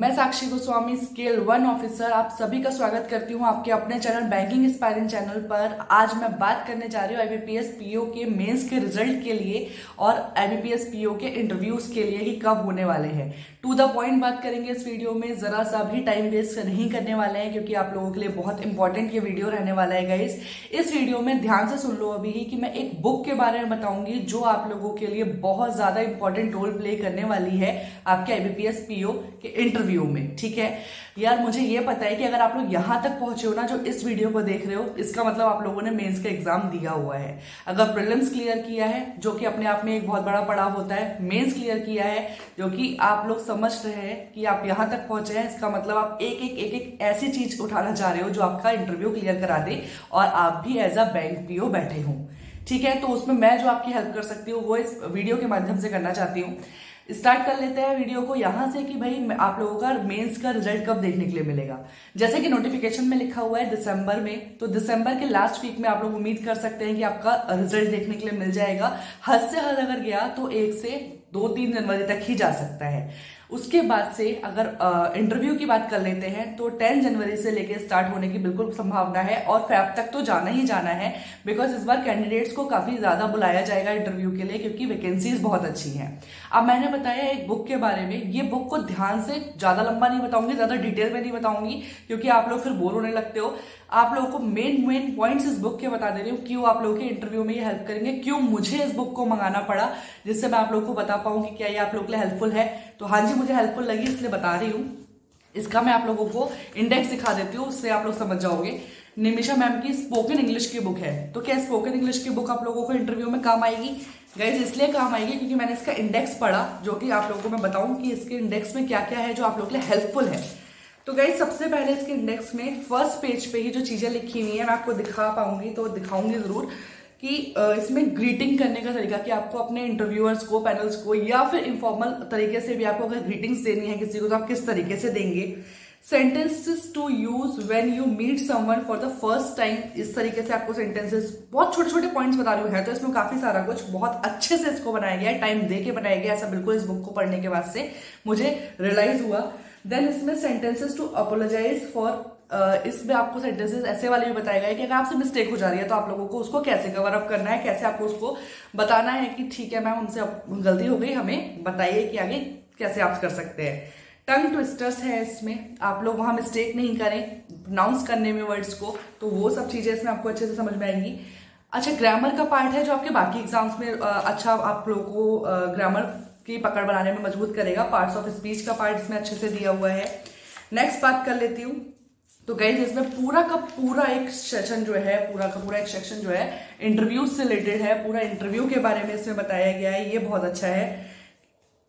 मैं Sakshi Goswami scale 1 officer आप सभी का स्वागत करती हूं आपके अपने चैनल बैंकिंग एस्पायरेंट चैनल पर। आज मैं बात करने जा रही हूं आईबीपीएस पीओ के मेंस के रिजल्ट के लिए और आईबीपीएस पीओ के इंटरव्यूज के लिए ही कब होने वाले हैं। टू द पॉइंट बात करेंगे इस वीडियो में, जरा सा भी टाइम वेस्ट नहीं करने वाले हैं क्योंकि आप लोगों के लिए बहुत इंपॉर्टेंट ये वीडियो रहने वाला है। गाइस, इस वीडियो में ध्यान से सुन लो अभी ही कि मैं एक बुक के बारे में बताऊंगी जो आप लोगों के लिए बहुत ज्यादा इंपॉर्टेंट रोल प्ले करने वाली है आपके आईबीपीएस पीओ के इंटरव्यू में। ठीक है यार, मुझे ये पता है कि अगर आप लोग यहां तक पहुंचे हो ना जो इस वीडियो को देख रहे हो, इसका मतलब आप लोगों ने मेंस का एग्जाम दिया हुआ है। अगर प्रीलिम्स क्लियर किया है जो कि अपने आप में एक बहुत बड़ा पड़ाव होता है, मेंस क्लियर किया है जो कि आप लोग समझ रहे हैं कि आप यहां तक पहुंचे हैं, इसका मतलब आप एक ऐसी चीज उठाना चाह रहे हो जो आपका इंटरव्यू क्लियर करा दे और आप भी एज अ बैंक पीओ बैठे हो। ठीक है, तो उसमें मैं जो आपकी हेल्प कर सकती हूँ वो इस वीडियो के माध्यम से करना चाहती हूँ। स्टार्ट कर लेते हैं वीडियो को यहाँ से कि भाई आप लोगों का मेंस का रिजल्ट कब देखने के लिए मिलेगा। जैसे कि नोटिफिकेशन में लिखा हुआ है दिसंबर में, तो दिसंबर के लास्ट वीक में आप लोग उम्मीद कर सकते हैं कि आपका रिजल्ट देखने के लिए मिल जाएगा। हद से हद अगर गया तो 1 से 2-3 जनवरी तक ही जा सकता है। उसके बाद से अगर इंटरव्यू की बात कर लेते हैं तो 10 जनवरी से लेकर स्टार्ट होने की बिल्कुल संभावना है और फेब तक तो जाना ही जाना है, बिकॉज इस बार कैंडिडेट्स को काफी ज्यादा बुलाया जाएगा इंटरव्यू के लिए क्योंकि वैकेंसीज बहुत अच्छी हैं। अब मैंने बताया एक बुक के बारे में, ये बुक को ध्यान से ज्यादा लंबा नहीं बताऊंगी, ज्यादा डिटेल में नहीं बताऊंगी क्योंकि आप लोग फिर बोर होने लगते हो। आप लोगों को मेन पॉइंट्स इस बुक के बता दे रही हूँ, क्यों आप लोगों के इंटरव्यू में ये हेल्प करेंगे, क्यों मुझे इस बुक को मंगाना पड़ा, जिससे मैं आप लोगों को बता पाऊँ कि क्या ये आप लोगों के लिए हेल्पफुल है। तो हाँ जी, मुझे हेल्पफुल लगी इसलिए बता रही हूँ। इसका मैं आप लोगों को इंडेक्स दिखा देती हूँ, उससे आप लोग समझ जाओगे। निमिषा मैम की स्पोकन इंग्लिश की बुक है, तो क्या स्पोकन इंग्लिश की बुक आप लोगों को इंटरव्यू में काम आएगी? गाइज, इसलिए काम आएगी क्योंकि मैंने इसका इंडेक्स पढ़ा जो कि आप लोगों को मैं बताऊँ कि इसके इंडेक्स में क्या क्या है जो आप लोगों के लिए हेल्पफुल है। तो गाइज, सबसे पहले इसके इंडेक्स में फर्स्ट पेज पे ही जो चीजें लिखी हुई है मैं आपको दिखा पाऊंगी तो दिखाऊंगी जरूर कि इसमें ग्रीटिंग करने का तरीका कि आपको अपने इंटरव्यूअर्स को, पैनल्स को या फिर इनफॉर्मल तरीके से भी आपको अगर ग्रीटिंग्स देनी है किसी को तो आप किस तरीके से देंगे। Sentences to use when you meet someone for the first time, इस तरीके से आपको सेंटेंसेस, बहुत छोटे छोटे पॉइंट्स बता रही है तो इसमें काफी सारा कुछ बहुत अच्छे से इसको बनाया गया है, टाइम दे के बनाया गया, ऐसा बिल्कुल इस बुक को पढ़ने के बाद से मुझे रियलाइज हुआ। देन इसमें सेंटेंसेस टू अपोलोजाइज फॉर, इसमें आपको सेंटेंसेस ऐसे वाले भी बताया गया है कि अगर आपसे मिस्टेक हो जा रही है तो आप लोगों को उसको कैसे कवर अप करना है, कैसे आपको उसको बताना है कि ठीक है मैम हमसे गलती हो गई, हमें बताइए कि आगे कैसे आप कर सकते हैं। टंग ट्विस्टर्स है इसमें, आप लोग वहां मिस्टेक नहीं करें प्रोनाउंस करने में वर्ड्स को, तो वो सब चीजें इसमें आपको अच्छे से समझ में आएंगी। अच्छा, ग्रामर का पार्ट है जो आपके बाकी एग्जाम्स में अच्छा आप लोगों को ग्रामर की पकड़ बनाने में मजबूत करेगा। पार्ट्स ऑफ स्पीच का पार्ट इसमें अच्छे से दिया हुआ है। नेक्स्ट बात कर लेती हूँ तो गाइज, इसमें पूरा का पूरा एक सेक्शन जो है इंटरव्यू से रिलेटेड है, पूरा इंटरव्यू के बारे में इसमें बताया गया है, ये बहुत अच्छा है।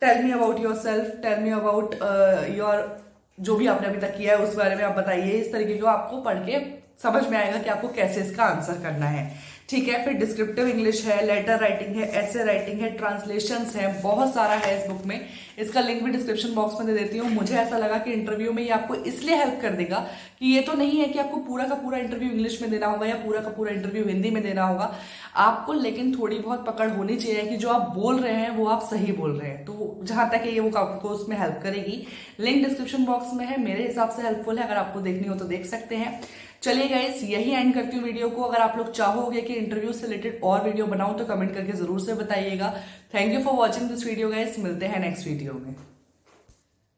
Tell me about yourself, tell me about your, जो भी आपने अभी तक किया है उस बारे में आप बताइए। इस तरीके जो आपको पढ़ के समझ में आएगा कि आपको कैसे इसका आंसर करना है। ठीक है, फिर डिस्क्रिप्टिव इंग्लिश है, लेटर राइटिंग है, एसे राइटिंग है, ट्रांसलेशंस है, बहुत सारा है इस बुक में। इसका लिंक भी डिस्क्रिप्शन बॉक्स में दे देती हूँ। मुझे ऐसा लगा कि इंटरव्यू में ये आपको इसलिए हेल्प कर देगा कि ये तो नहीं है कि आपको पूरा का पूरा इंटरव्यू इंग्लिश में देना होगा या पूरा का पूरा इंटरव्यू हिंदी में देना होगा आपको, लेकिन थोड़ी बहुत पकड़ होनी चाहिए कि जो आप बोल रहे हैं वो आप सही बोल रहे हैं। तो जहां तक ये वो आपको उसमें हेल्प करेगी, लिंक डिस्क्रिप्शन बॉक्स में है, मेरे हिसाब से हेल्पफुल है, अगर आपको देखनी हो तो देख सकते हैं। चलिए गाइस, यही एंड करती हूँ वीडियो को। अगर आप लोग चाहोगे कि इंटरव्यू से रिलेटेड और वीडियो बनाऊं तो कमेंट करके जरूर से बताइएगा। Thank you for watching this video guys, मिलते हैं नेक्स्ट वीडियो में।